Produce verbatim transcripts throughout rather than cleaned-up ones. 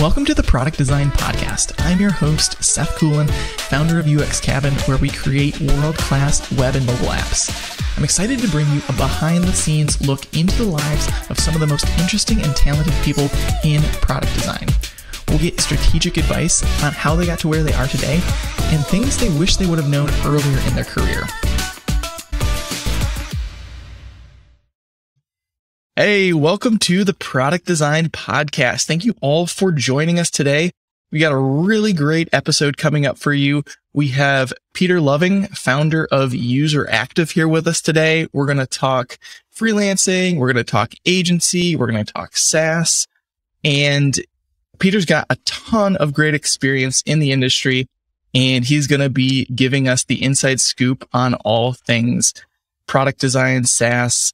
Welcome to the Product Design Podcast. I'm your host, Seth Coelen, founder of U X Cabin, where we create world-class web and mobile apps. I'm excited to bring you a behind-the-scenes look into the lives of some of the most interesting and talented people in product design. We'll get strategic advice on how they got to where they are today and things they wish they would have known earlier in their career. Hey, welcome to the Product Design Podcast. Thank you all for joining us today. We got a really great episode coming up for you. We have Peter Loving, founder of User Active, here with us today. We're going to talk freelancing. We're going to talk agency. We're going to talk SaaS. And Peter's got a ton of great experience in the industry, and he's going to be giving us the inside scoop on all things product design, SaaS,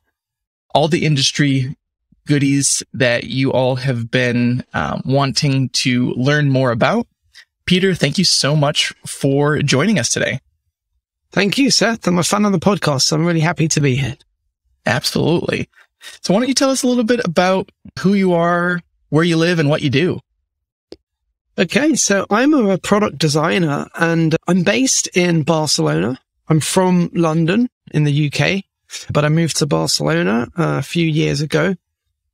all the industry goodies that you all have been um, wanting to learn more about. Peter, thank you so much for joining us today. Thank you, Seth. I'm a fan of the podcast, so I'm really happy to be here. Absolutely. So why don't you tell us a little bit about who you are, where you live, and what you do? Okay, so I'm a product designer, and I'm based in Barcelona. I'm from London in the U K, but I moved to Barcelona a few years ago.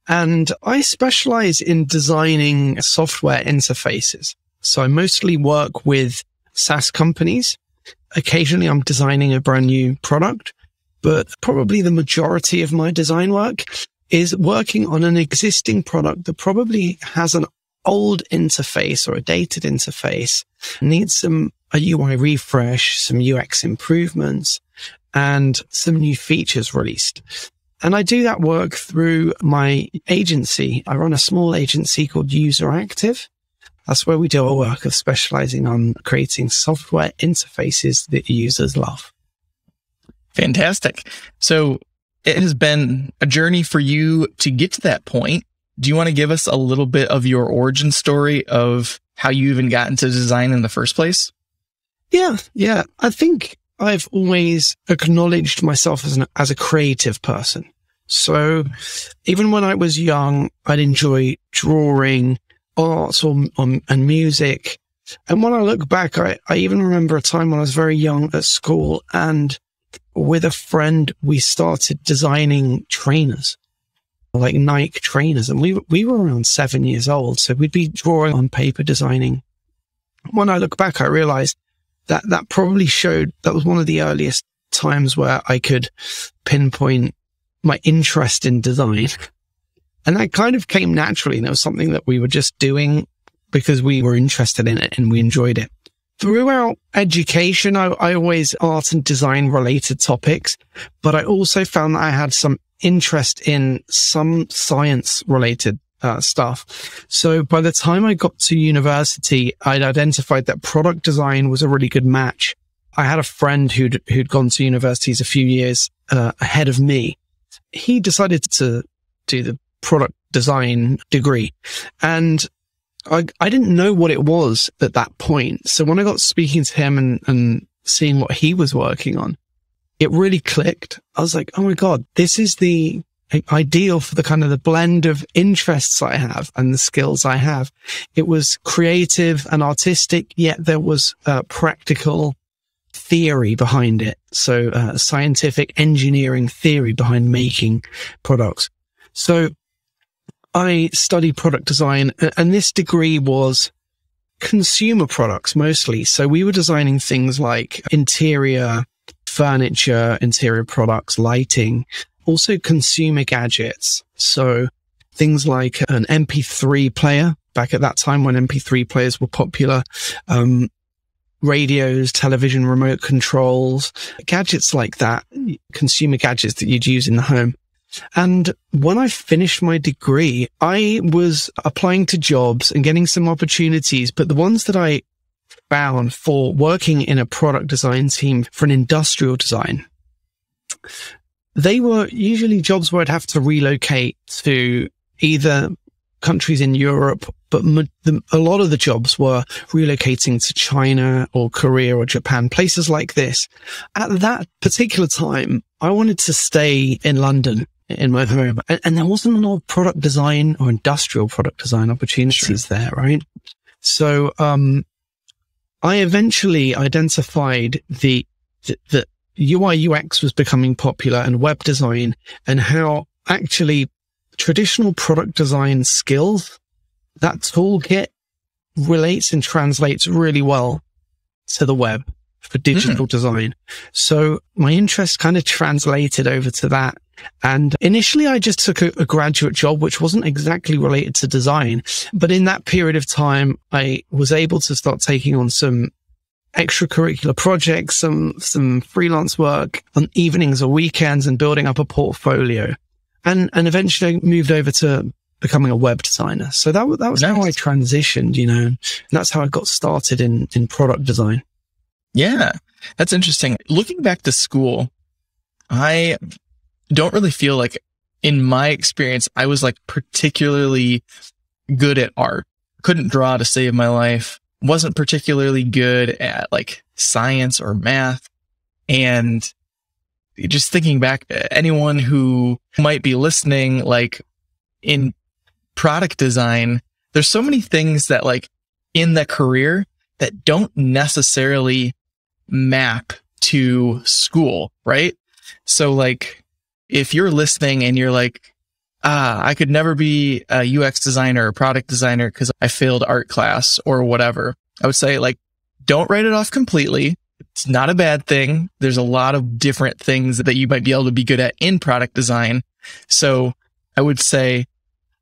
And I specialize in designing software interfaces. So I mostly work with SaaS companies. Occasionally, I'm designing a brand new product, but probably the majority of my design work is working on an existing product that probably has an old interface or a dated interface, needs some a U I refresh, some U X improvements, and some new features released. And I do that work through my agency. I run a small agency called User Active. That's where we do our work of specializing on creating software interfaces that users love. Fantastic. So it has been a journey for you to get to that point. Do you want to give us a little bit of your origin story of how you even got into design in the first place? Yeah, yeah. I think I've always acknowledged myself as an, as a creative person. So even when I was young, I'd enjoy drawing, arts or, or, and music. And when I look back, I, I even remember a time when I was very young at school, and with a friend, we started designing trainers, like Nike trainers. And we, we were around seven years old. So we'd be drawing on paper, designing. When I look back, I realized That that probably showed, that was one of the earliest times where I could pinpoint my interest in design. And that kind of came naturally. And it was something that we were just doing because we were interested in it and we enjoyed it. Throughout education, I, I always art and design related topics, but I also found that I had some interest in some science related Uh, stuff. So by the time I got to university, I'd identified that product design was a really good match. I had a friend who'd, who'd gone to universities a few years uh, ahead of me. He decided to do the product design degree. And I, I didn't know what it was at that point. So when I got speaking to him and, and seeing what he was working on, it really clicked. I was like, oh my God, this is the ideal for the kind of the blend of interests I have and the skills I have. It was creative and artistic, yet there was uh, practical theory behind it. So uh, scientific engineering theory behind making products. So I studied product design, and this degree was consumer products mostly. So we were designing things like interior furniture, interior products, lighting, also consumer gadgets. So things like an M P three player, back at that time when M P three players were popular, um, radios, television, remote controls, gadgets like that, consumer gadgets that you'd use in the home. And when I finished my degree, I was applying to jobs and getting some opportunities, but the ones that I found for working in a product design team for an industrial design, they were usually jobs where I'd have to relocate to either countries in Europe, but the, a lot of the jobs were relocating to China or Korea or Japan, places like this. At that particular time, I wanted to stay in London in my home. And there wasn't a lot of product design or industrial product design opportunities sure. there, right? So um, I eventually identified the, the, the U I U X was becoming popular and web design, and how actually traditional product design skills, that toolkit relates and translates really well to the web for digital mm. design. So my interest kind of translated over to that. And initially I just took a, a graduate job, which wasn't exactly related to design. But in that period of time, I was able to start taking on some extracurricular projects, some, some freelance work on evenings or weekends, and building up a portfolio. And, and eventually I moved over to becoming a web designer. So that, that was nice. How I transitioned, you know, and that's how I got started in, in product design. Yeah, that's interesting. Looking back to school, I don't really feel like, in my experience, I was like particularly good at art. Couldn't draw to save my life. Wasn't particularly good at like science or math. And just thinking back, anyone who might be listening, like in product design, there's so many things that like in the career that don't necessarily map to school, right? So like, if you're listening and you're like, ah, I could never be a U X designer or product designer because I failed art class or whatever, I would say like, don't write it off completely. It's not a bad thing. There's a lot of different things that you might be able to be good at in product design. So I would say,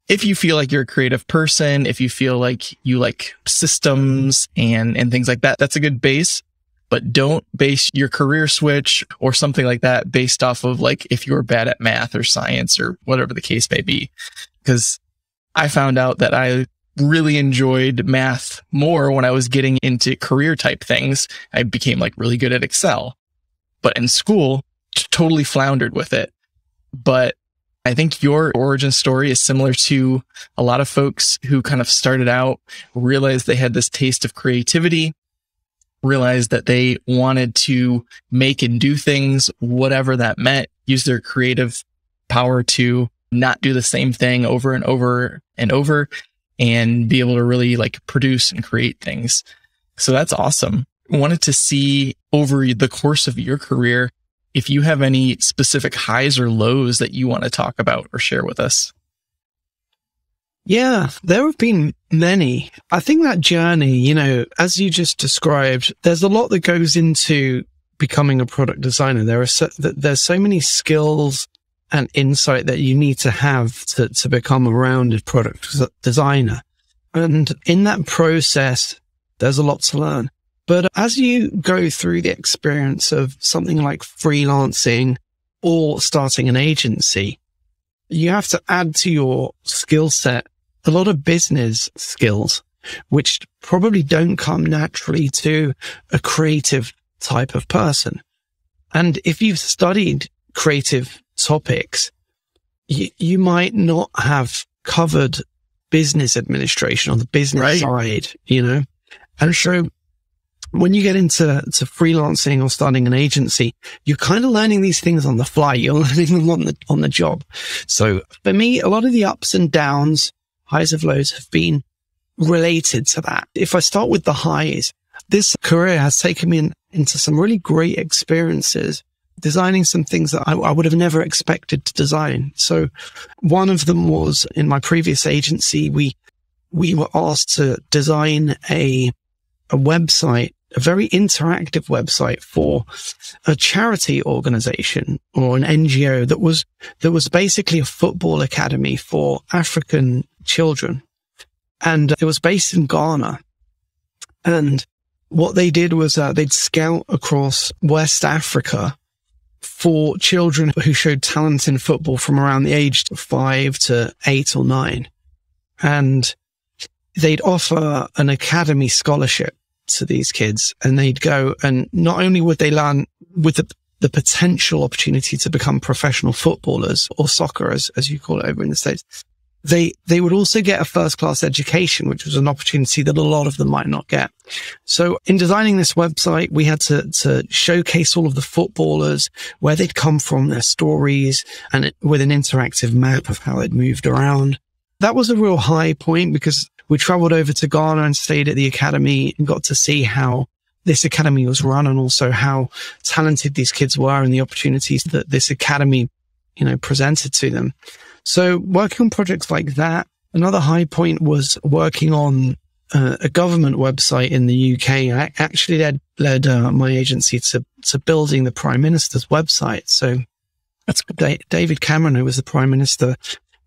if you feel like you're a creative person, if you feel like you like systems and, and things like that, that's a good base. But don't base your career switch or something like that based off of like if you were bad at math or science or whatever the case may be. Because I found out that I really enjoyed math more when I was getting into career type things. I became like really good at Excel, but in school, totally floundered with it. But I think your origin story is similar to a lot of folks who kind of started out, realized they had this taste of creativity, realized that they wanted to make and do things, whatever that meant, use their creative power to not do the same thing over and over and over, and be able to really like produce and create things. So that's awesome. Wanted to see over the course of your career, if you have any specific highs or lows that you want to talk about or share with us. Yeah, there have been many. I think that journey, you know, as you just described, there's a lot that goes into becoming a product designer. There are so, there's so many skills and insight that you need to have to, to become a rounded product designer. And in that process, there's a lot to learn. But as you go through the experience of something like freelancing or starting an agency, you have to add to your skill set a lot of business skills, which probably don't come naturally to a creative type of person. And if you've studied creative topics, you, you might not have covered business administration on the business right. side, you know, and so when you get into to freelancing or starting an agency, you're kind of learning these things on the fly. You're learning them on the, on the job. So for me, a lot of the ups and downs, highs of lows, have been related to that. If I start with the highs, this career has taken me in, into some really great experiences, designing some things that I, I would have never expected to design. So one of them was in my previous agency, we, we were asked to design a, a website, a very interactive website for a charity organization or an N G O that was, that was basically a football academy for African children. And it was based in Ghana. And what they did was uh, they'd scout across West Africa for children who showed talent in football from around the age of five to eight or nine. And they'd offer an academy scholarship to these kids, and they'd go, and not only would they learn with the, the potential opportunity to become professional footballers or soccer, as, as you call it over in the States, they they would also get a first-class education, which was an opportunity that a lot of them might not get. So in designing this website, we had to, to showcase all of the footballers, where they'd come from, their stories, and it, with an interactive map of how they'd moved around. That was a real high point because we traveled over to Ghana and stayed at the academy and got to see how this academy was run and also how talented these kids were and the opportunities that this academy, you know, presented to them. So working on projects like that, another high point was working on uh, a government website in the U K. I actually led, led uh, my agency to, to building the Prime Minister's website. So that's David Cameron, who was the Prime Minister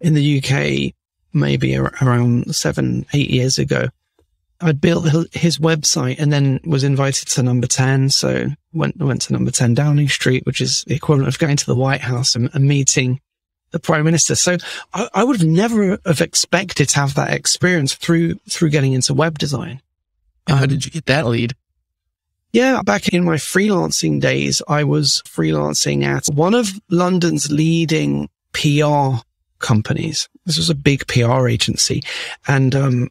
in the U K, maybe ar- around seven, eight years ago. I'd built his website and then was invited to Number ten. So went, went to Number ten Downing Street, which is the equivalent of going to the White House and, and meeting the Prime Minister. So I, I would have never have expected to have that experience through, through getting into web design. Um, How did you get that lead? Yeah. Back in my freelancing days, I was freelancing at one of London's leading P R companies. This was a big P R agency. And, um,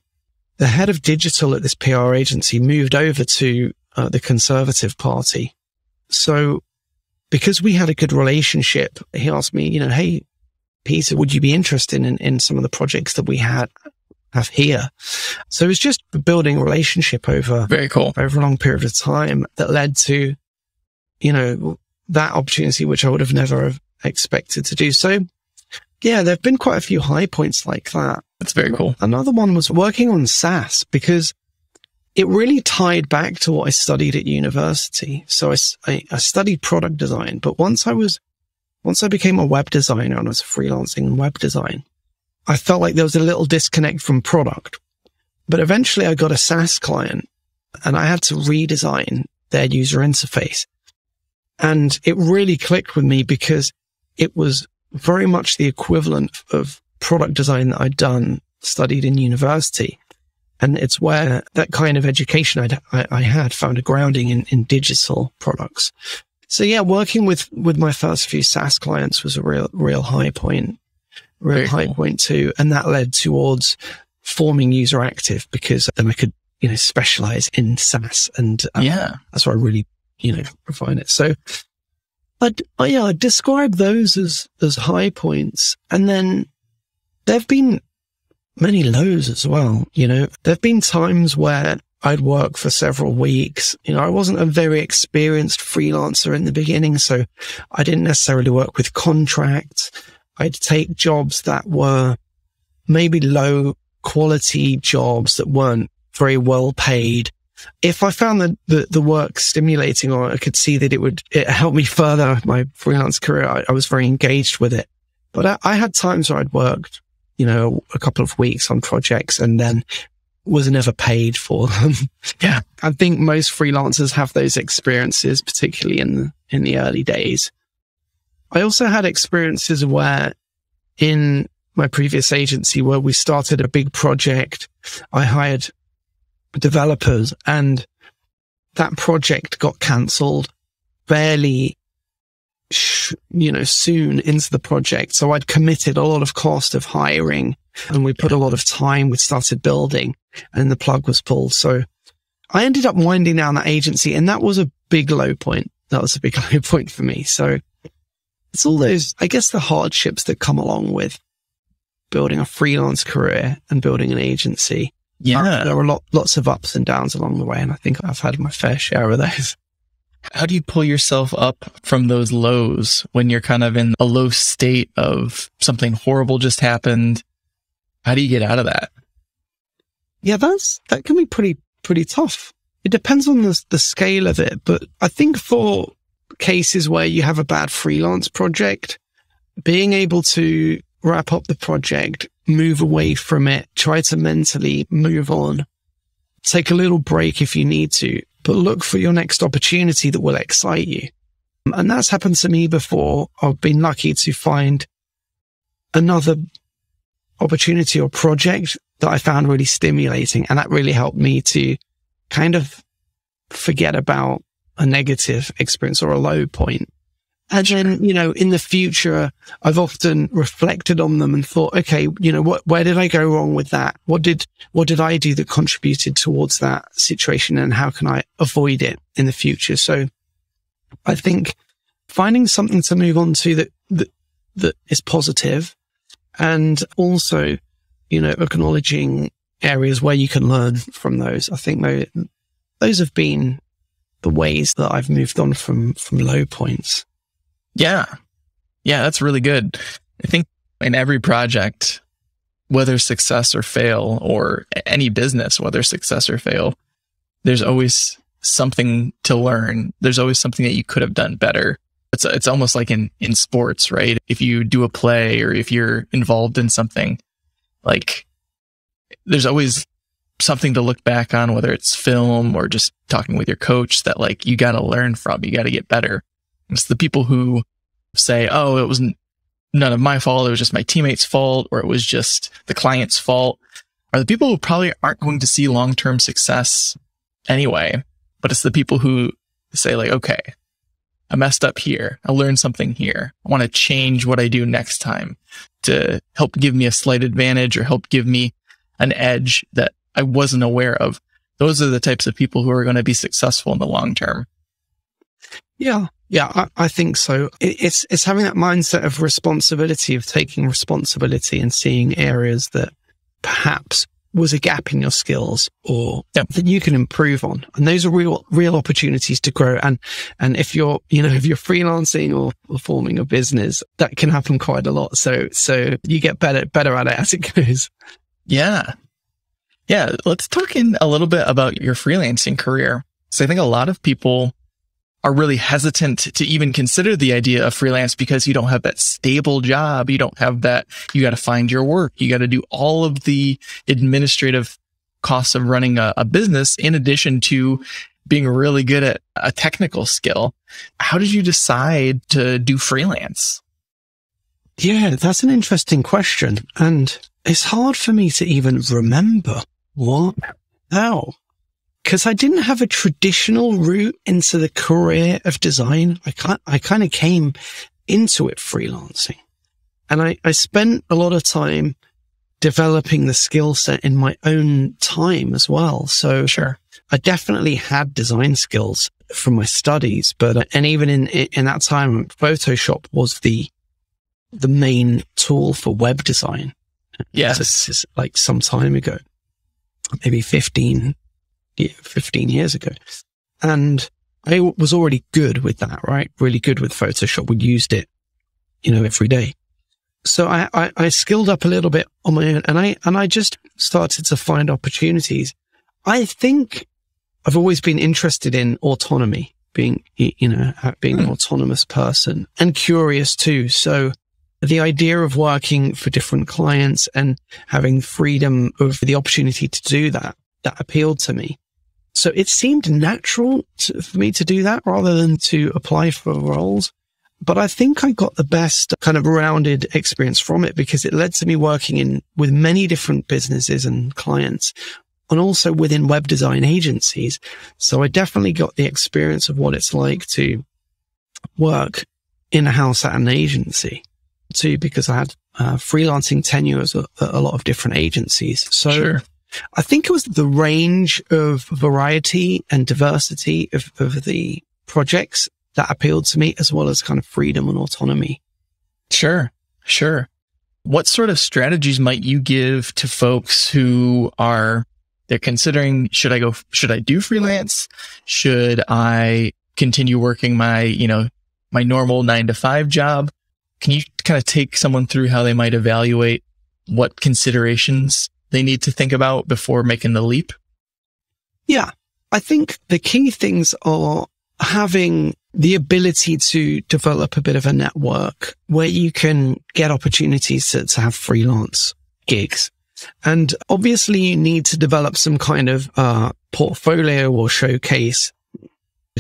the head of digital at this P R agency moved over to uh, the Conservative Party. So because we had a good relationship, he asked me, you know, hey, Peter, would you be interested in, in some of the projects that we had have here? So it was just building a relationship over, very cool. over a long period of time that led to, you know, that opportunity, which I would have never have expected to do. So yeah, there have been quite a few high points like that. That's very cool. Another one was working on SaaS because it really tied back to what I studied at university. So I, I, I studied product design, but once I was, once I became a web designer and I was freelancing in web design, I felt like there was a little disconnect from product. But eventually I got a SaaS client and I had to redesign their user interface. And it really clicked with me because it was very much the equivalent of product design that I'd done, studied in university. And it's where that kind of education I'd, I, I had found a grounding in, in digital products. So yeah, working with, with my first few SaaS clients was a real, real high point, real Very high cool. point too. And that led towards forming User Active because then I could, you know, specialize in SaaS. And um, yeah, that's where I really, you know, refine it. So I'd, I, yeah, I'd describe those as, as high points. And then there've been many lows as well. You know, there've been times where I'd work for several weeks. You know, I wasn't a very experienced freelancer in the beginning, so I didn't necessarily work with contracts. I'd take jobs that were maybe low quality jobs that weren't very well paid. If I found the, the, the work stimulating or I could see that it would, it helped me further my freelance career, I, I was very engaged with it. But I, I had times where I'd worked, you know, a couple of weeks on projects and then was never paid for them. Yeah. I think most freelancers have those experiences, particularly in the, in the early days. I also had experiences where in my previous agency where we started a big project, I hired developers and that project got cancelled fairly, you know, soon into the project. So I'd committed a lot of cost of hiring and we put a lot of time, we started building and the plug was pulled. So I ended up winding down that agency and that was a big low point. That was a big low point for me. So it's all those, I guess, the hardships that come along with building a freelance career and building an agency. Yeah. There were lot, lots of ups and downs along the way. And I think I've had my fair share of those. How do you pull yourself up from those lows when you're kind of in a low state of something horrible just happened? How do you get out of that? Yeah, that's, that can be pretty, pretty tough. It depends on the, the scale of it. But I think for cases where you have a bad freelance project, being able to wrap up the project, move away from it, try to mentally move on, take a little break if you need to, but look for your next opportunity that will excite you. And that's happened to me before. I've been lucky to find another opportunity or project that I found really stimulating. And that really helped me to kind of forget about a negative experience or a low point And then, you know, in the future, I've often reflected on them and thought, okay, you know, what, where did I go wrong with that? What did, what did I do that contributed towards that situation, and how can I avoid it in the future? So I think finding something to move on to that, that, that is positive, and also, you know, acknowledging areas where you can learn from those. I think those, those have been the ways that I've moved on from, from low points. Yeah. Yeah, that's really good. I think in every project, whether success or fail, or any business, whether success or fail, there's always something to learn. There's always something that you could have done better. It's it's almost like in, in sports, right? If you do a play, or if you're involved in something, like there's always something to look back on, whether it's film or just talking with your coach, that like you got to learn from, you got to get better. It's the people who say, oh, it was none of my fault, it was just my teammate's fault, or it was just the client's fault, are the people who probably aren't going to see long-term success anyway. But it's the people who say like, okay, I messed up here, I learned something here, I want to change what I do next time to help give me a slight advantage, or help give me an edge that I wasn't aware of. Those are the types of people who are going to be successful in the long term. Yeah. Yeah, I, I think so. It, it's it's having that mindset of responsibility, of taking responsibility and seeing areas that perhaps was a gap in your skills, or yep. that you can improve on. And those are real real opportunities to grow. And and if you're you know if you're freelancing or, or forming a business, that can happen quite a lot. So so you get better better at it as it goes. Yeah, yeah. Let's talk in a little bit about your freelancing career. So I think a lot of people are really hesitant to even consider the idea of freelance because you don't have that stable job. You don't have that, you got to find your work. You got to do all of the administrative costs of running a, a business in addition to being really good at a technical skill. How did you decide to do freelance? Yeah, that's an interesting question. And it's hard for me to even remember what, how. Because I didn't have a traditional route into the career of design. I can't, I kind of came into it freelancing, and I, I spent a lot of time developing the skill set in my own time as well. So sure, I definitely had design skills from my studies, but, and even in, in that time, Photoshop was the, the main tool for web design. Yes. This is like some time ago, maybe fifteen, fifteen years ago. And I was already good with that, right? Really good with Photoshop. We used it, you know, every day. So I, I, I skilled up a little bit on my own, and I, and I just started to find opportunities. I think I've always been interested in autonomy, being, you know, being an autonomous person, and curious too. So the idea of working for different clients and having freedom of the opportunity to do that, that appealed to me. So it seemed natural to, for me to do that rather than to apply for roles. But I think I got the best kind of rounded experience from it, because it led to me working in with many different businesses and clients, and also within web design agencies. So I definitely got the experience of what it's like to work in-house at an agency too, because I had uh, freelancing tenures at a lot of different agencies. So sure. I think it was the range of variety and diversity of, of the projects that appealed to me, as well as kind of freedom and autonomy. Sure, sure. What sort of strategies might you give to folks who are, they're considering, should I go, should I do freelance? Should I continue working my, you know, my normal nine to five job? Can you kind of take someone through how they might evaluate what considerations they need to think about before making the leap? Yeah, I think the key things are having the ability to develop a bit of a network where you can get opportunities to, to have freelance gigs. And obviously you need to develop some kind of uh, portfolio or showcase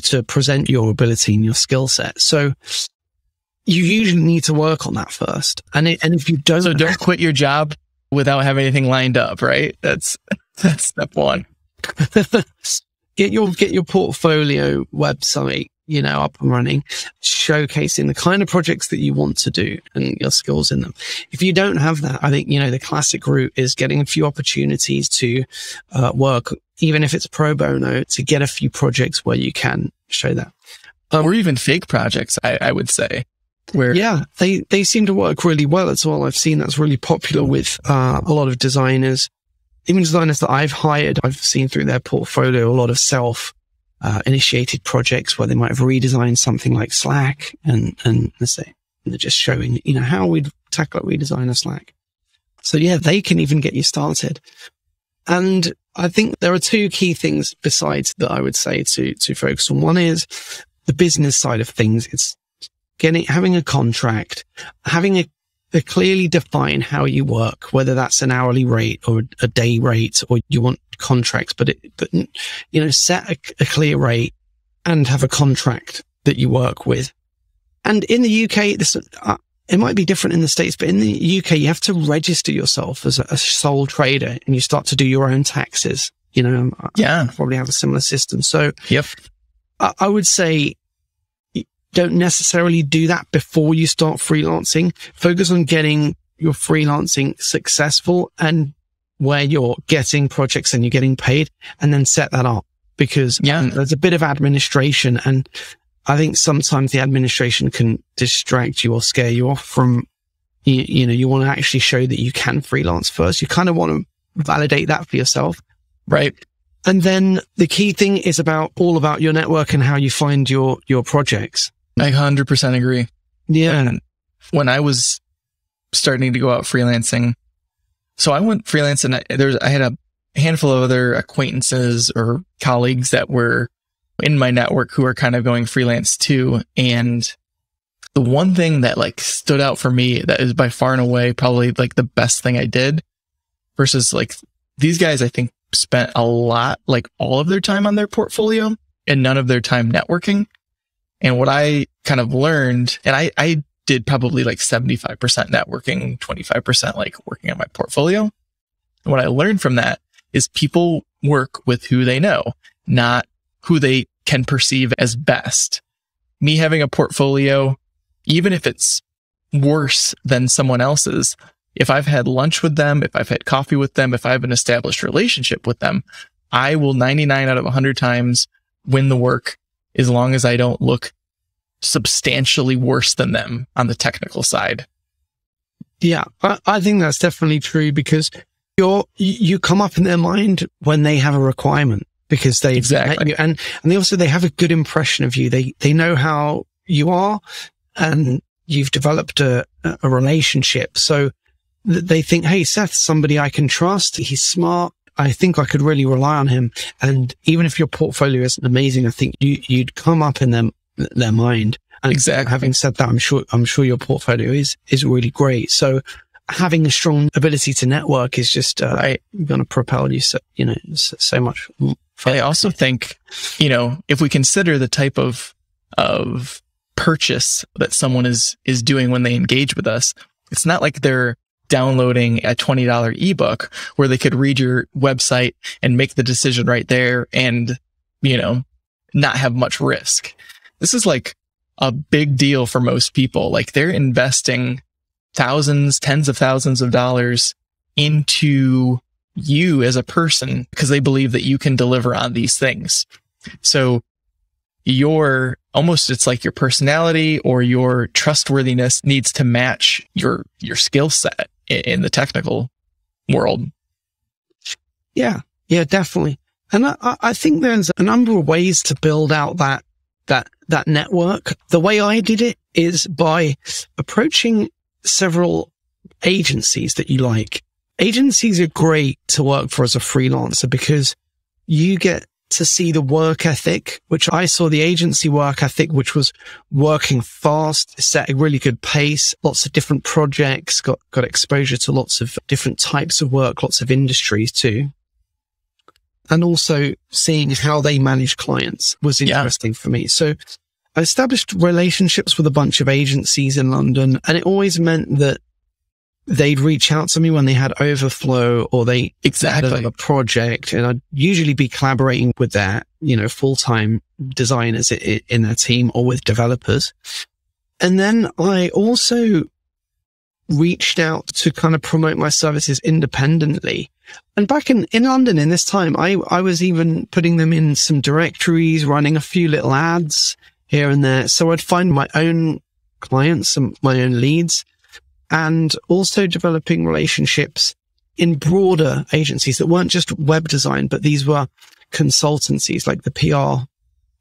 to present your ability and your skill set. So you usually need to work on that first. And, it, and if you don't... So don't quit your job without having anything lined up, right? That's, that's step one. Get your, get your portfolio website, you know, up and running, showcasing the kind of projects that you want to do and your skills in them. If you don't have that, I think, you know, the classic route is getting a few opportunities to uh, work, even if it's pro bono, to get a few projects where you can show that. Um, or even fake projects, I, I would say. Where yeah, they, they seem to work really well as well. I've seen that's really popular with uh, a lot of designers. Even designers that I've hired, I've seen through their portfolio a lot of self uh, initiated projects where they might have redesigned something like Slack and, and let's say, and they're just showing, you know, how we'd tackle a redesign of Slack. So yeah, they can even get you started. And I think there are two key things besides that I would say to, to focus on. One is the business side of things. It's getting, having a contract, having a, a clearly define how you work, whether that's an hourly rate or a day rate, or you want contracts, but it, but, you know, set a, a clear rate and have a contract that you work with. And in the U K, this, uh, it might be different in the States, but in the U K, you have to register yourself as a, a sole trader and you start to do your own taxes. You know, yeah, I probably have a similar system. So yep. I, I would say, don't necessarily do that before you start freelancing. Focus on getting your freelancing successful and where you're getting projects and you're getting paid, and then set that up, because yeah. um, there's a bit of administration. And I think sometimes the administration can distract you or scare you off from, you, you know, you want to actually show that you can freelance first. You kind of want to validate that for yourself. Right. And then the key thing is about all about your network and how you find your, your projects. I one hundred percent agree. Yeah. When, when I was starting to go out freelancing, so I went freelance and I, there's, I had a handful of other acquaintances or colleagues that were in my network who are kind of going freelance too. And the one thing that like stood out for me, that is by far and away probably like the best thing I did, versus like these guys, I think spent a lot, like all of their time on their portfolio and none of their time networking. And what I kind of learned, and I, I did probably like seventy-five percent networking, twenty-five percent like working on my portfolio. And what I learned from that is people work with who they know, not who they can perceive as best. Me having a portfolio, even if it's worse than someone else's, if I've had lunch with them, if I've had coffee with them, if I have an established relationship with them, I will ninety-nine out of a hundred times win the work, as long as I don't look substantially worse than them on the technical side. Yeah, I, I think that's definitely true, because you're, you come up in their mind when they have a requirement, because they've exactly. met you, and, and they also, they have a good impression of you. They, they know how you are, and you've developed a, a relationship. So they think, hey, Seth's somebody I can trust. He's smart. I think I could really rely on him. And even if your portfolio isn't amazing, I think you, you'd come up in them, their mind. And exactly. having said that, I'm sure, I'm sure your portfolio is, is really great. So having a strong ability to network is just uh, right. going to propel you so, you know, so, so much further. I also think, you know, if we consider the type of, of purchase that someone is, is doing when they engage with us, it's not like they're downloading a twenty dollar ebook where they could read your website and make the decision right there and, you know, not have much risk. This is like a big deal for most people. Like they're investing thousands, tens of thousands of dollars into you as a person because they believe that you can deliver on these things. So your almost, it's like your personality or your trustworthiness needs to match your, your skill set in the technical world. Yeah. Yeah, definitely. And I, I think there's a number of ways to build out that, that, that network. The way I did it is by approaching several agencies that you like. Agencies are great to work for as a freelancer because you get to see the work ethic, which I saw the agency work ethic, which was working fast, set a really good pace, lots of different projects, got, got exposure to lots of different types of work, lots of industries too. And also seeing how they manage clients was interesting yeah. for me. So I established relationships with a bunch of agencies in London, and it always meant that they'd reach out to me when they had overflow or they exactly a project, and I'd usually be collaborating with their, you know, full-time designers in their team or with developers. And then I also reached out to kind of promote my services independently. And back in, in London in this time, I, I was even putting them in some directories, running a few little ads here and there. So I'd find my own clients and my own leads, and also developing relationships in broader agencies that weren't just web design, but these were consultancies like the P R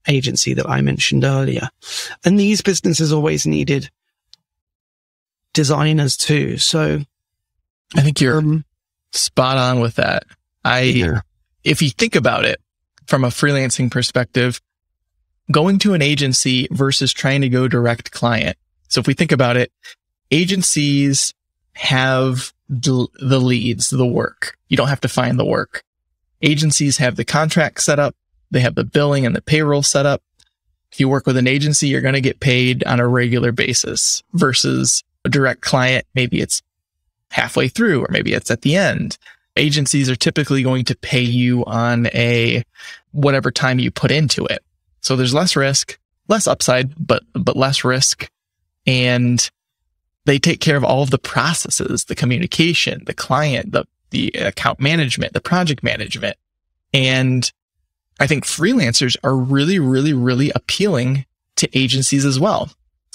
agency that I mentioned earlier. And these businesses always needed designers too. So I think you're um, spot on with that. I, yeah. If you think about it from a freelancing perspective, going to an agency versus trying to go direct client. So if we think about it, agencies have the leads, the work. You don't have to find the work. Agencies have the contract set up. They have the billing and the payroll set up. If you work with an agency, you're going to get paid on a regular basis versus a direct client. Maybe it's halfway through, or maybe it's at the end. Agencies are typically going to pay you on a whatever time you put into it. So there's less risk, less upside, but, but less risk. And they take care of all of the processes, the communication, the client, the, the account management, the project management. And I think freelancers are really, really, really appealing to agencies as well,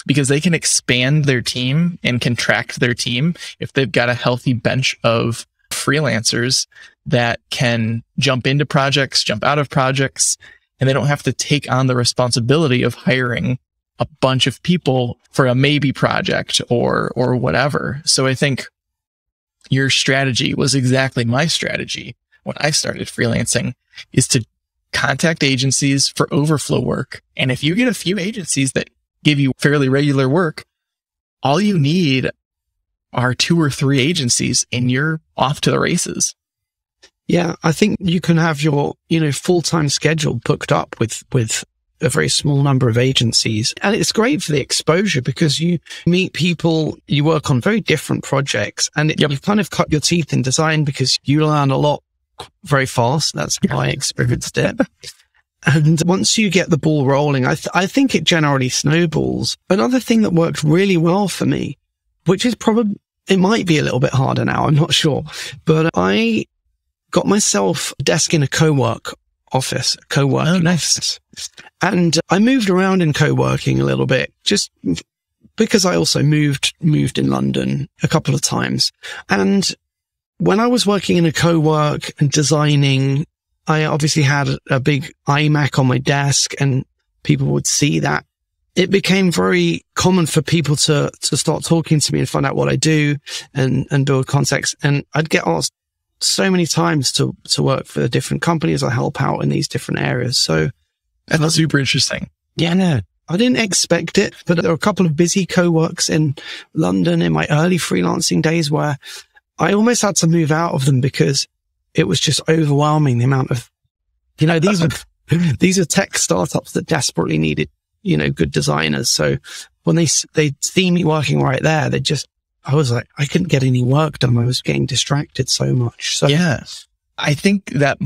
because they can expand their team and contract their team if they've got a healthy bench of freelancers that can jump into projects, jump out of projects, and they don't have to take on the responsibility of hiring a bunch of people for a maybe project or, or whatever. So I think your strategy was exactly my strategy when I started freelancing, is to contact agencies for overflow work. And if you get a few agencies that give you fairly regular work, all you need are two or three agencies and you're off to the races. Yeah. I think you can have your, you know, full-time schedule booked up with, with, a very small number of agencies. And it's great for the exposure because you meet people, you work on very different projects, and it, yep. you've kind of cut your teeth in design because you learn a lot very fast. That's how I experienced it. And once you get the ball rolling, I, th I think it generally snowballs. Another thing that worked really well for me, which is probably, it might be a little bit harder now, I'm not sure, but I got myself a desk in a co-work office, a co-working oh, nice. office. And I moved around in co-working a little bit, just because I also moved, moved in London a couple of times. And when I was working in a co-work and designing, I obviously had a big iMac on my desk and people would see that. It became very common for people to, to start talking to me and find out what I do and, and build context. And I'd get asked so many times to, to work for different companies or help out in these different areas. So that's super interesting. Yeah, no, I didn't expect it, but there were a couple of busy co-works in London in my early freelancing days where I almost had to move out of them because it was just overwhelming, the amount of, you know, these were, these are tech startups that desperately needed, you know, good designers. So when they, they see me working right there, they just, I was like, I couldn't get any work done. I was getting distracted so much. So yeah, I think that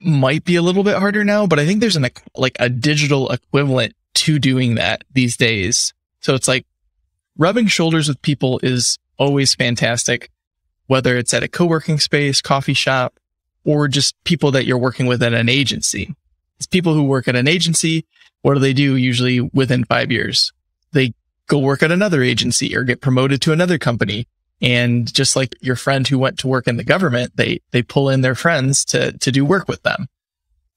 might be a little bit harder now, but I think there's an like a digital equivalent to doing that these days. So it's like rubbing shoulders with people is always fantastic, whether it's at a co-working space, coffee shop, or just people that you're working with at an agency. It's people who work at an agency. What do they do usually within five years? They go work at another agency or get promoted to another company. And just like your friend who went to work in the government, they, they pull in their friends to, to do work with them.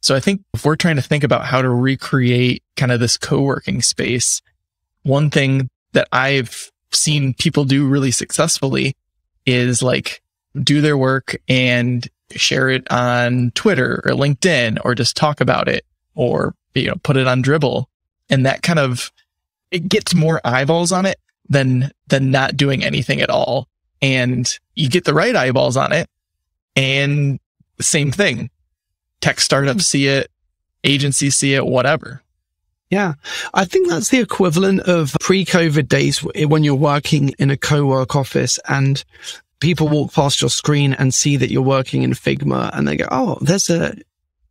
So I think if we're trying to think about how to recreate kind of this co-working space, one thing that I've seen people do really successfully is like do their work and share it on Twitter or LinkedIn, or just talk about it, or, you know, put it on Dribbble. And that kind of, it gets more eyeballs on it than, than not doing anything at all. And you get the right eyeballs on it. And same thing, tech startups see it, agencies see it, whatever. Yeah, I think that's the equivalent of pre-COVID days when you're working in a co-work office and people walk past your screen and see that you're working in Figma and they go, oh, there's a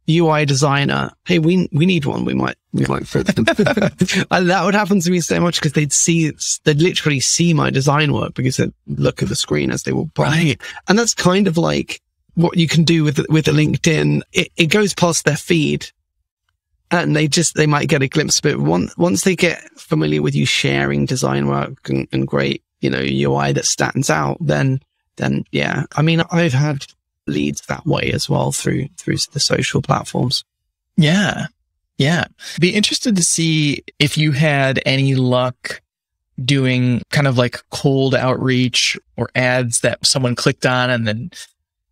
U I designer. Hey, we we need one. We might, we might fit them. And that would happen to me so much because they'd see, they'd literally see my design work because they'd look at the screen as they walk by. Right. And that's kind of like what you can do with, with the LinkedIn. It, it goes past their feed. And they just, they might get a glimpse of it. Once, once they get familiar with you sharing design work and, and great, you know, U I that stands out, then, then yeah. I mean, I've had leads that way as well through, through the social platforms. Yeah. Yeah. Be interested to see if you had any luck doing kind of like cold outreach or ads that someone clicked on and then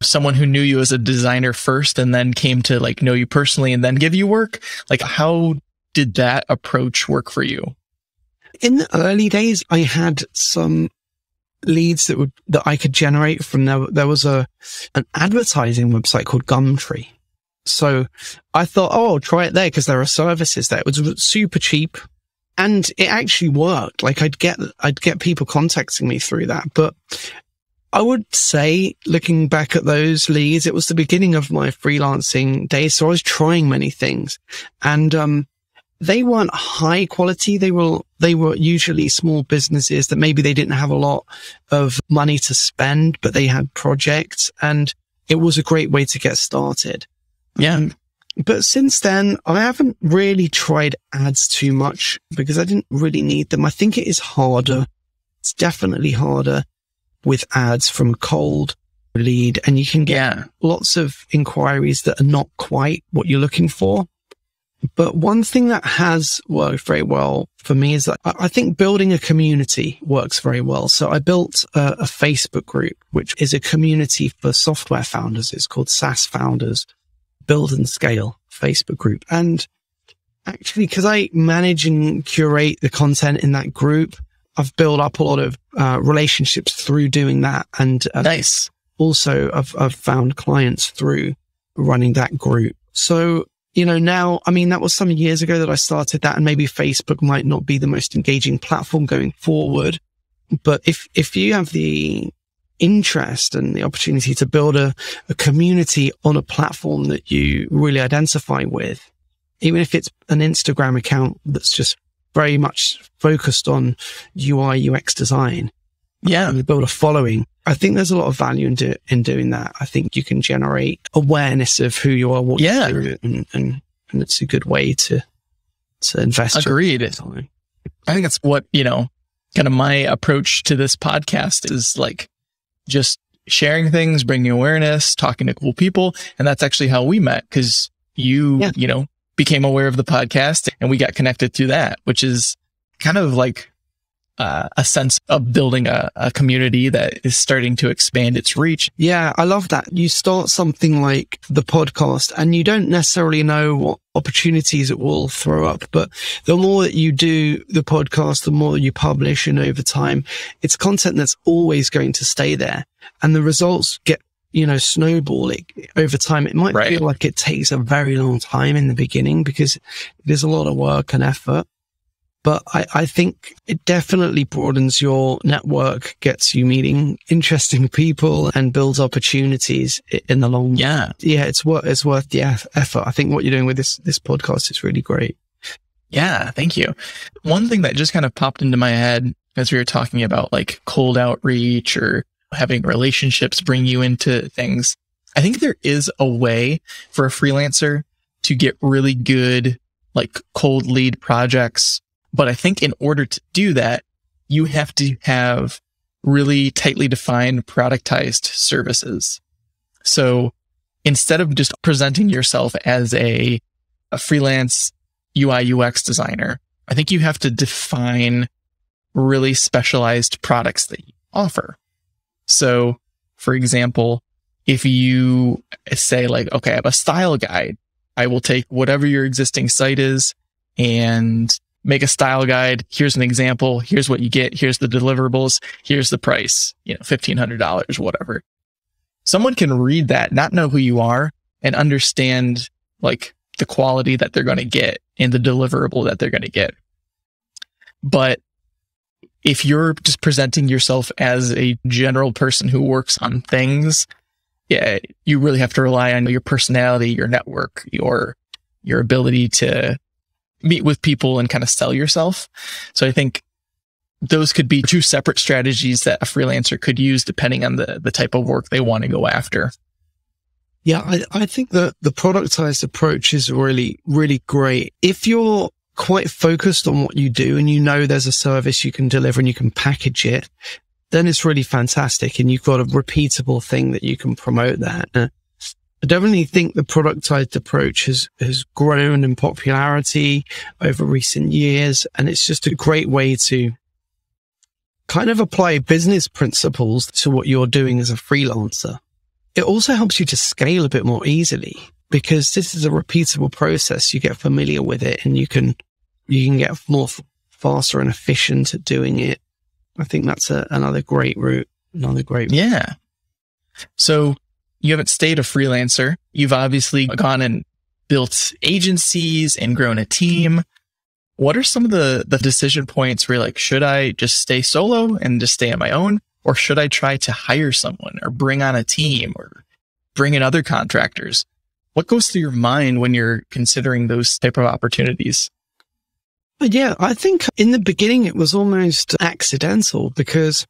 someone who knew you as a designer first and then came to like know you personally and then give you work. Like, how did that approach work for you? In the early days, I had some leads that would, that I could generate from there. There was a, an advertising website called Gumtree. So I thought, oh, I'll try it there because there are services there. It was super cheap and it actually worked. Like I'd get, I'd get people contacting me through that, but I would say, looking back at those leads, it was the beginning of my freelancing days. So I was trying many things and, um, they weren't high quality. They were, they were usually small businesses that maybe they didn't have a lot of money to spend, but they had projects and it was a great way to get started. Yeah. Um, but since then, I haven't really tried ads too much because I didn't really need them. I think it is harder. It's definitely harder with ads from cold lead, and you can get yeah. lots of inquiries that are not quite what you're looking for. But one thing that has worked very well for me is that I think building a community works very well. So I built a, a Facebook group, which is a community for software founders. It's called SaaS Founders Build and Scale Facebook group. And actually, because I manage and curate the content in that group, I've built up a lot of uh, relationships through doing that. And uh, nice. Also I've, I've found clients through running that group. So, you know, now, I mean, that was some years ago that I started that, and maybe Facebook might not be the most engaging platform going forward. But if, if you have the interest and the opportunity to build a, a community on a platform that you really identify with, even if it's an Instagram account that's just very much focused on U I, U X design. Yeah. And build a following. I think there's a lot of value in, do, in doing that. I think you can generate awareness of who you are, what yeah. you do, and, and, and it's a good way to, to invest. Agreed. In I think that's what, you know, kind of my approach to this podcast is like just sharing things, bringing awareness, talking to cool people. And that's actually how we met because you, yeah. you know, became aware of the podcast and we got connected through that, which is kind of like uh, a sense of building a, a community that is starting to expand its reach. Yeah, I love that. You start something like the podcast and you don't necessarily know what opportunities it will throw up, but the more that you do the podcast, the more you publish, and over time, it's content that's always going to stay there. And the results get you know, snowball it over time. It might right. feel like it takes a very long time in the beginning because there's a lot of work and effort, but I, I think it definitely broadens your network, gets you meeting interesting people and builds opportunities in the long. Yeah. Yeah. It's worth, it's worth the effort. I think what you're doing with this, this podcast is really great. Yeah. Thank you. One thing that just kind of popped into my head as we were talking about like cold outreach or having relationships bring you into things. I think there is a way for a freelancer to get really good, like cold lead projects. But I think in order to do that, you have to have really tightly defined productized services. So instead of just presenting yourself as a, a freelance U I U X designer, I think you have to define really specialized products that you offer. So, for example, if you say like, okay, I have a style guide, I will take whatever your existing site is and make a style guide. Here's an example. Here's what you get. Here's the deliverables. Here's the price, you know, fifteen hundred dollars, whatever. Someone can read that, not know who you are, and understand like the quality that they're going to get and the deliverable that they're going to get. But if you're just presenting yourself as a general person who works on things, yeah, you really have to rely on your personality, your network, your your ability to meet with people and kind of sell yourself. So I think those could be two separate strategies that a freelancer could use depending on the, the type of work they want to go after. Yeah, I, I think that the productized approach is really, really great. If you're quite focused on what you do and you know there's a service you can deliver and you can package it, then it's really fantastic. And you've got a repeatable thing that you can promote that. Uh, I definitely think the productized approach has, has grown in popularity over recent years. And it's just a great way to kind of apply business principles to what you're doing as a freelancer. It also helps you to scale a bit more easily because this is a repeatable process. You get familiar with it and you can, you can get more f faster and efficient at doing it. I think that's a, another great route, another great route. Yeah. So you haven't stayed a freelancer. You've obviously gone and built agencies and grown a team. What are some of the, the decision points where you're like, should I just stay solo and just stay on my own? Or should I try to hire someone or bring on a team or bring in other contractors? What goes through your mind when you're considering those type of opportunities? Yeah, I think in the beginning, it was almost accidental because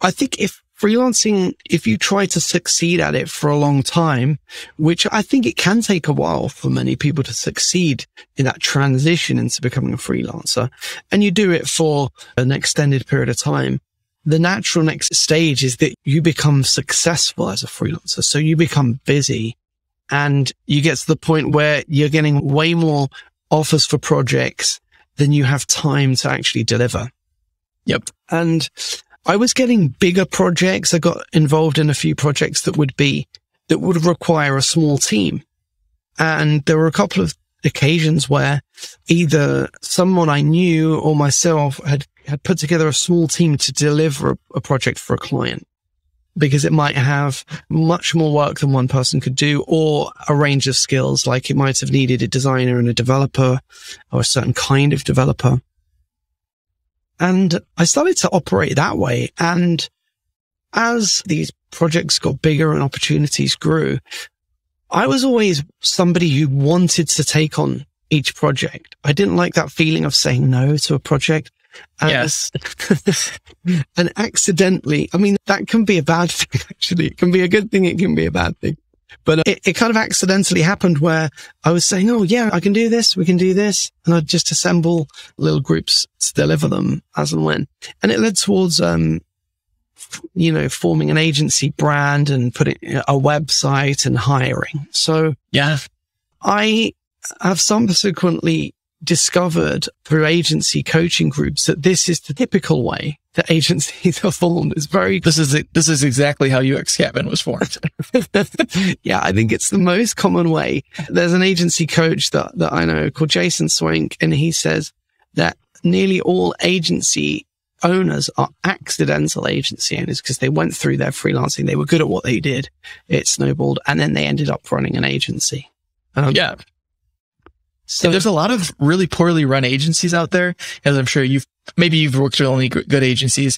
I think if freelancing, if you try to succeed at it for a long time, which I think it can take a while for many people to succeed in that transition into becoming a freelancer, and you do it for an extended period of time, the natural next stage is that you become successful as a freelancer. So you become busy and you get to the point where you're getting way more offers for projects than you have time to actually deliver. Yep. And I was getting bigger projects. I got involved in a few projects that would be, that would require a small team. And there were a couple of occasions where either someone I knew or myself had, had put together a small team to deliver a, a project for a client because it might have much more work than one person could do, or a range of skills. Like it might have needed a designer and a developer or a certain kind of developer. And I started to operate that way. And as these projects got bigger and opportunities grew, I was always somebody who wanted to take on each project. I didn't like that feeling of saying no to a project. And yes. And accidentally, I mean, that can be a bad thing, actually. It can be a good thing. It can be a bad thing. But it, it kind of accidentally happened where I was saying, oh, yeah, I can do this. We can do this. And I'd just assemble little groups to deliver them as and when. And it led towards, um, you know, forming an agency brand and putting a website and hiring. So yeah, I have subsequently discovered through agency coaching groups that this is the typical way that agencies are formed. It's very, this is, this is exactly how U X Cabin was formed. Yeah. I think it's the most common way. There's an agency coach that, that I know called Jason Swink, and he says that nearly all agency owners are accidental agency owners because they went through their freelancing. They were good at what they did. It snowballed. And then they ended up running an agency. Um, yeah. So there's a lot of really poorly run agencies out there, as I'm sure you've, maybe you've worked with only good agencies,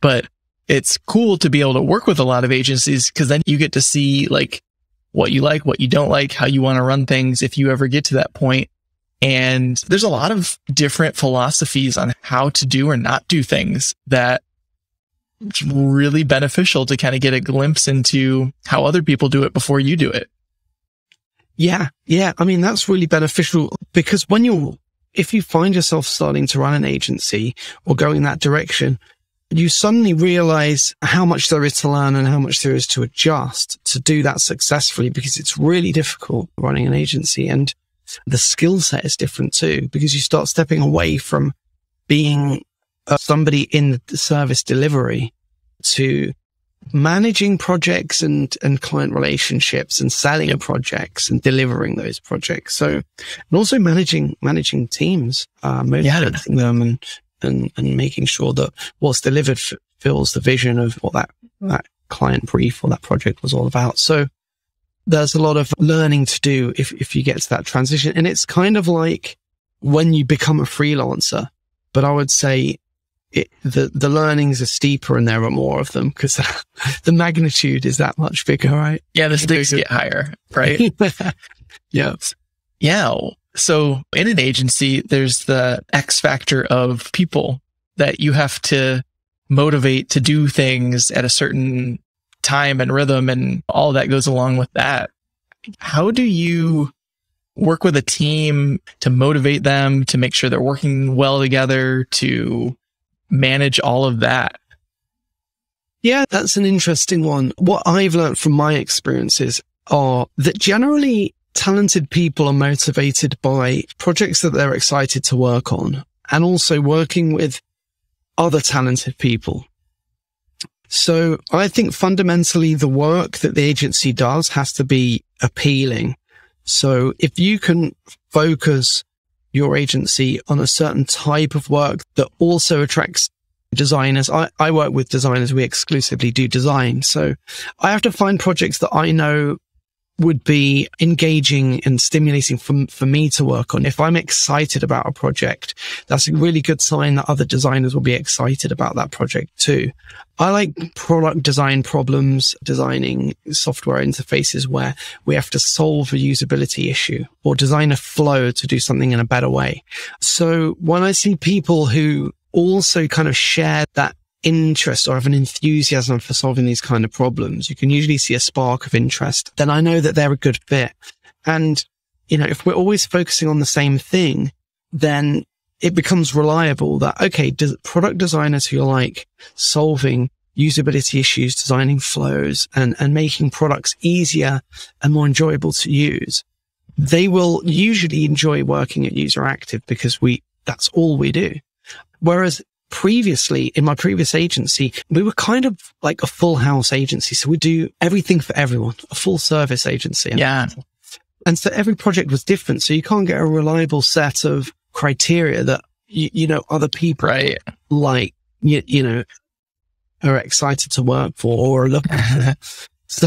but it's cool to be able to work with a lot of agencies because then you get to see like what you like, what you don't like, how you want to run things if you ever get to that point. And there's a lot of different philosophies on how to do or not do things that it's really beneficial to kind of get a glimpse into how other people do it before you do it. Yeah. Yeah. I mean, that's really beneficial because when you're, if you find yourself starting to run an agency or going in that direction, you suddenly realize how much there is to learn and how much there is to adjust to do that successfully, because it's really difficult running an agency. And the skill set is different too, because you start stepping away from being uh, somebody in the service delivery to managing projects and, and client relationships and selling yep. projects and delivering those projects. So, and also managing, managing teams, uh, motivating yeah. them and, and, and making sure that what's delivered fills the vision of what that, that client brief or that project was all about. So there's a lot of learning to do if, if you get to that transition. And it's kind of like when you become a freelancer, but I would say it, the, the learnings are steeper and there are more of them because the magnitude is that much bigger, right? Yeah, the stakes get higher, right? Yeah. Yeah. So in an agency, there's the X factor of people that you have to motivate to do things at a certain time and rhythm and all that goes along with that. How do you work with a team to motivate them, to make sure they're working well together, to manage all of that? Yeah, that's an interesting one. What I've learned from my experiences are that generally talented people are motivated by projects that they're excited to work on and also working with other talented people. So I think fundamentally the work that the agency does has to be appealing. So if you can focus your agency on a certain type of work that also attracts designers. I, I work with designers. We exclusively do design. So I have to find projects that I know would be engaging and stimulating for, for me to work on. If I'm excited about a project, that's a really good sign that other designers will be excited about that project too. I like product design problems, designing software interfaces where we have to solve a usability issue or design a flow to do something in a better way. So when I see people who also kind of share that interest or have an enthusiasm for solving these kind of problems, you can usually see a spark of interest, then I know that they're a good fit. And, you know, if we're always focusing on the same thing, then it becomes reliable that, okay, does product designers who like solving usability issues, designing flows and, and making products easier and more enjoyable to use, they will usually enjoy working at User Active because we, that's all we do. Whereas previously, in my previous agency, we were kind of like a full house agency. So we do everything for everyone, a full service agency. Yeah. And so every project was different. So you can't get a reliable set of criteria that, you, you know, other people right. like, you, you know, are excited to work for or looking for. So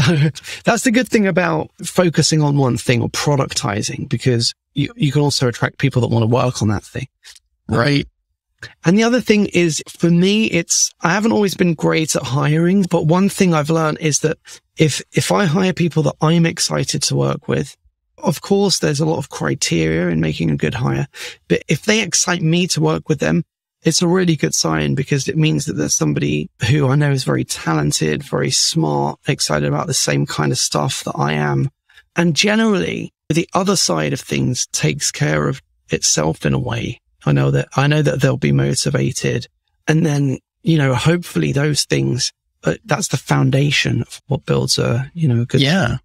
that's the good thing about focusing on one thing or productizing, because you, you can also attract people that want to work on that thing. Right. And the other thing is, for me, it's, I haven't always been great at hiring, but one thing I've learned is that if, if I hire people that I'm excited to work with, of course, there's a lot of criteria in making a good hire, but if they excite me to work with them, it's a really good sign because it means that there's somebody who I know is very talented, very smart, excited about the same kind of stuff that I am. And generally, the other side of things takes care of itself in a way. I know that, I know that they'll be motivated. And then, you know, hopefully those things, uh, that's the foundation of what builds a, you know, a good. Yeah.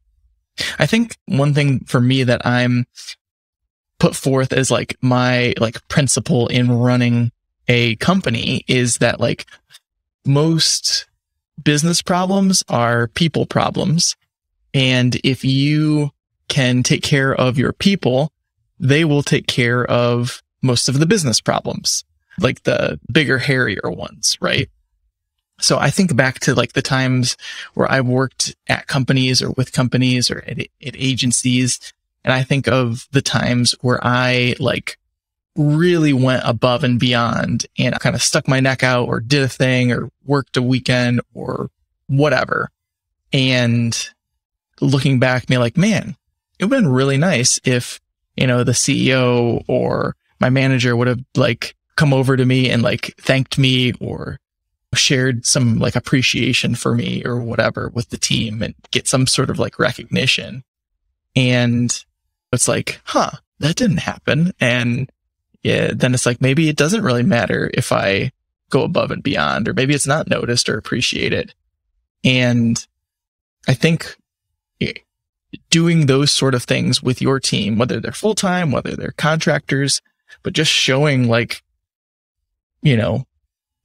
I think one thing for me that I'm put forth as like my like principle in running a company is that like most business problems are people problems. And if you can take care of your people, they will take care of most of the business problems, like the bigger, hairier ones, right? So I think back to like the times where I worked at companies or with companies or at, at agencies. And I think of the times where I like really went above and beyond and I kind of stuck my neck out or did a thing or worked a weekend or whatever. And looking back, me like, man, it would have been really nice if, you know, the C E O or my manager would have like come over to me and like thanked me or shared some like appreciation for me or whatever with the team and get some sort of like recognition. And it's like, huh, that didn't happen. And yeah, then it's like, maybe it doesn't really matter if I go above and beyond, or maybe it's not noticed or appreciated. And I think doing those sort of things with your team, whether they're full-time, whether they're contractors, but just showing like, you know,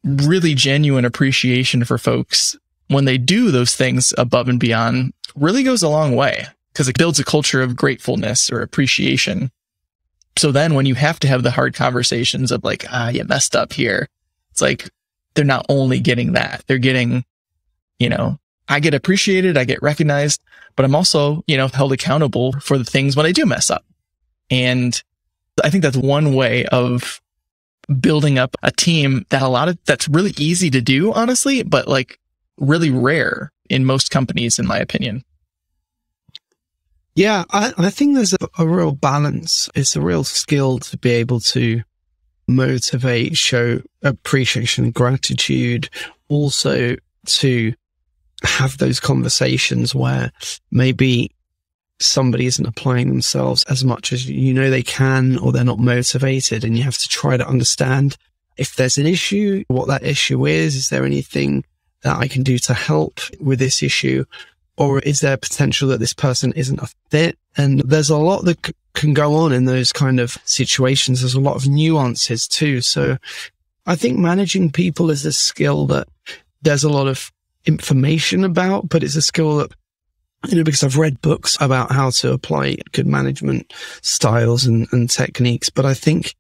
really genuine appreciation for folks when they do those things above and beyond really goes a long way because it builds a culture of gratefulness or appreciation. So then when you have to have the hard conversations of like, ah, you messed up here, it's like, they're not only getting that, they're getting, you know, I get appreciated, I get recognized, but I'm also, you know, held accountable for the things when I do mess up. And I think that's one way of building up a team that a lot of that's really easy to do, honestly, but like really rare in most companies, in my opinion. Yeah, I, I think there's a, a real balance. It's a real skill to be able to motivate, show appreciation and gratitude, also to have those conversations where maybe somebody isn't applying themselves as much as you know they can, or they're not motivated, and you have to try to understand if there's an issue, what that issue is. Is there anything that I can do to help with this issue? Or is there potential that this person isn't a fit? And there's a lot that c- can go on in those kind of situations. There's a lot of nuances too. So I think managing people is a skill that there's a lot of information about, but it's a skill that, you know, because I've read books about how to apply good management styles and, and techniques, but I think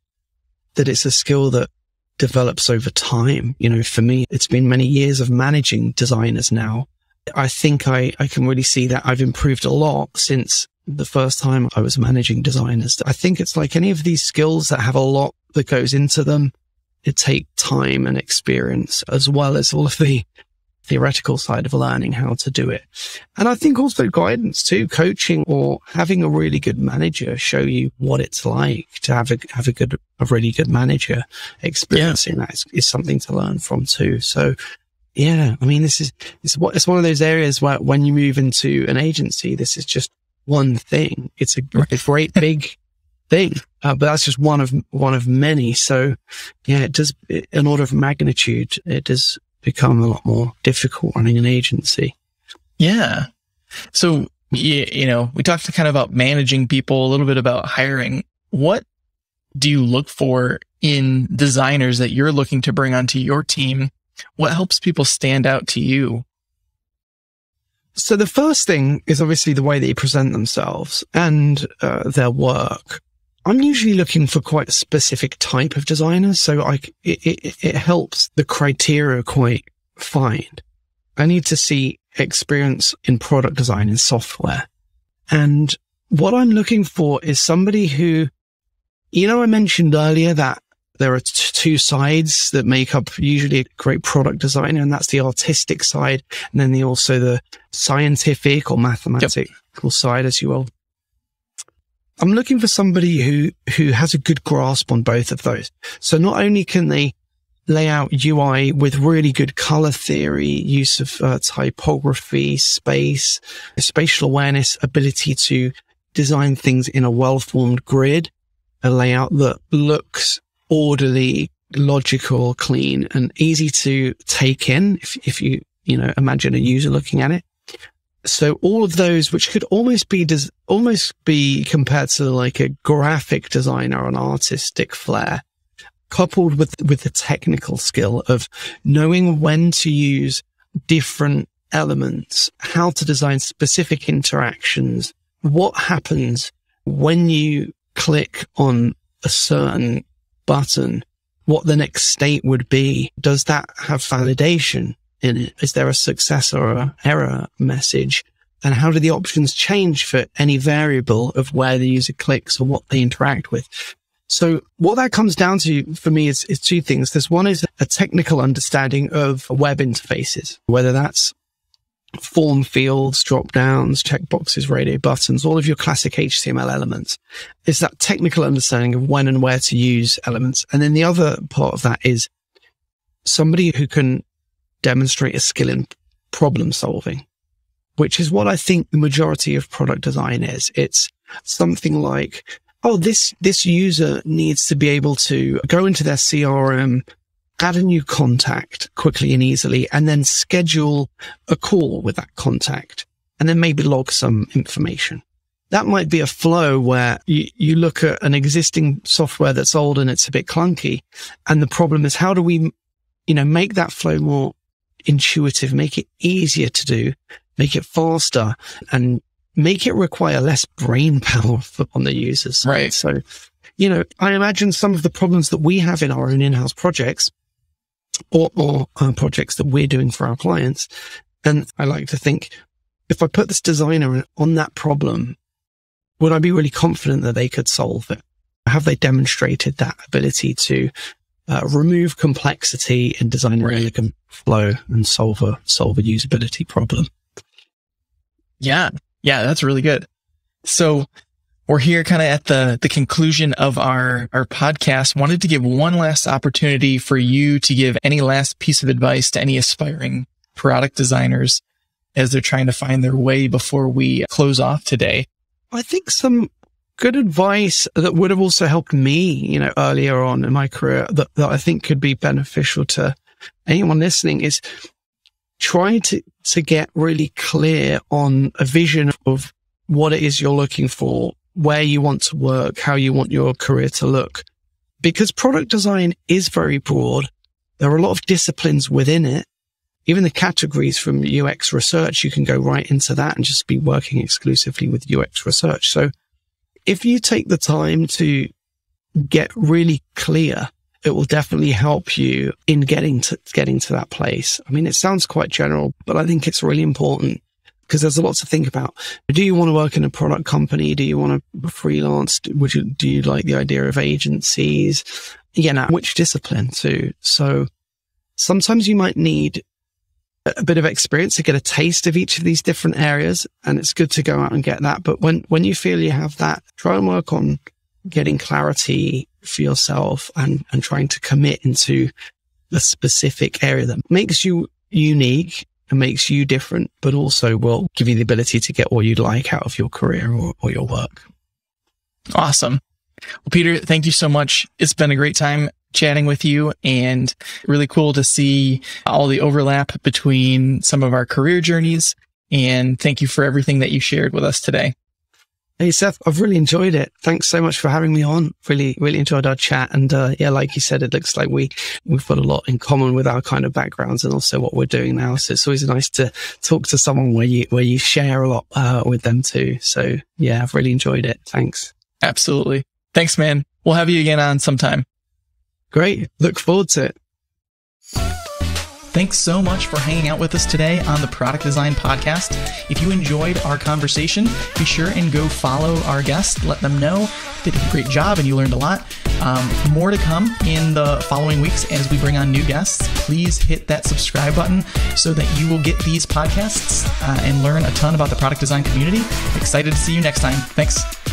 that it's a skill that develops over time. You know, for me, it's been many years of managing designers now. I think I, I can really see that I've improved a lot since the first time I was managing designers. I think it's like any of these skills that have a lot that goes into them. It takes time and experience, as well as all of the theoretical side of learning how to do it. And I think also guidance too, coaching or having a really good manager show you what it's like to have a, have a good, a really good manager experiencing yeah. that is, is something to learn from too. So yeah, I mean, this is, it's what, it's one of those areas where when you move into an agency, this is just one thing. It's a great, great big thing, uh, but that's just one of, one of many. So yeah, it does it, an order of magnitude. It does become a lot more difficult running an agency. Yeah. So, you, you know, we talked kind of about managing people, a little bit about hiring. What do you look for in designers that you're looking to bring onto your team? What helps people stand out to you? So the first thing is obviously the way they present themselves and uh, their work. I'm usually looking for quite a specific type of designer, so I, it, it, it helps the criteria quite fine. I need to see experience in product design and software. And what I'm looking for is somebody who, you know, I mentioned earlier that there are t- two sides that make up usually a great product designer, and that's the artistic side, and then the, also the scientific or mathematical yep. side, as you will. I'm looking for somebody who, who has a good grasp on both of those. So not only can they lay out U I with really good color theory, use of uh, typography, space, spatial awareness, ability to design things in a well-formed grid, a layout that looks orderly, logical, clean, and easy to take in if, if you, you know, imagine a user looking at it. So all of those, which could almost be des- almost be compared to like a graphic designer, an artistic flair, coupled with with the technical skill of knowing when to use different elements, how to design specific interactions, what happens when you click on a certain button, what the next state would be. Does that have validation in it? Is there a success or an error message? And how do the options change for any variable of where the user clicks or what they interact with? So what that comes down to for me is, is two things. There's one is a technical understanding of web interfaces, whether that's form fields, drop downs, checkboxes, radio buttons, all of your classic H T M L elements. It's that technical understanding of when and where to use elements. And then the other part of that is somebody who can demonstrate a skill in problem solving, which is what I think the majority of product design is. It's something like, oh, this, this user needs to be able to go into their C R M, add a new contact quickly and easily, and then schedule a call with that contact, and then maybe log some information. That might be a flow where you, you look at an existing software that's old and it's a bit clunky. And the problem is, how do we, you know, make that flow more intuitive, make it easier to do, make it faster, and make it require less brain power on the users. Right. So, you know, I imagine some of the problems that we have in our own in-house projects or, or uh, projects that we're doing for our clients then I like to think, if I put this designer on that problem, would I be really confident that they could solve it? Have they demonstrated that ability to uh, remove complexity and design an elegant flow and solve a, solve a usability problem? Yeah. Yeah, that's really good. So we're here kind of at the, the conclusion of our, our podcast. Wanted to give one last opportunity for you to give any last piece of advice to any aspiring product designers as they're trying to find their way before we close off today. I think some good advice that would have also helped me, you know, earlier on in my career that, that I think could be beneficial to anyone listening is try to, to get really clear on a vision of what it is you're looking for, where you want to work, how you want your career to look. Because product design is very broad. There are a lot of disciplines within it. Even the categories from U X research, you can go right into that and just be working exclusively with U X research. So if you take the time to get really clear, it will definitely help you in getting to getting to that place. I mean, it sounds quite general, but I think it's really important because there's a lot to think about. Do you want to work in a product company? Do you want to freelance? Would you, do you like the idea of agencies? You know, which discipline too? So sometimes you might need a bit of experience to get a taste of each of these different areas. And it's good to go out and get that. But when, when you feel you have that, try and work on getting clarity for yourself and, and trying to commit into the specific area that makes you unique and makes you different, but also will give you the ability to get what you'd like out of your career or, or your work. Awesome. Well, Peter, thank you so much. It's been a great time chatting with you, and really cool to see all the overlap between some of our career journeys. And thank you for everything that you shared with us today. Hey, Seth, I've really enjoyed it. Thanks so much for having me on. Really, really enjoyed our chat. And uh, yeah, like you said, it looks like we, we've got a lot in common with our kind of backgrounds and also what we're doing now. So it's always nice to talk to someone where you, where you share a lot uh, with them too. So yeah, I've really enjoyed it. Thanks. Absolutely. Thanks, man. We'll have you again on sometime. Great. Look forward to it. Thanks so much for hanging out with us today on the Product Design Podcast. If you enjoyed our conversation, be sure and go follow our guest. Let them know they did a great job and you learned a lot. Um, more to come in the following weeks as we bring on new guests. Please hit that subscribe button so that you will get these podcasts uh, and learn a ton about the product design community. Excited to see you next time. Thanks.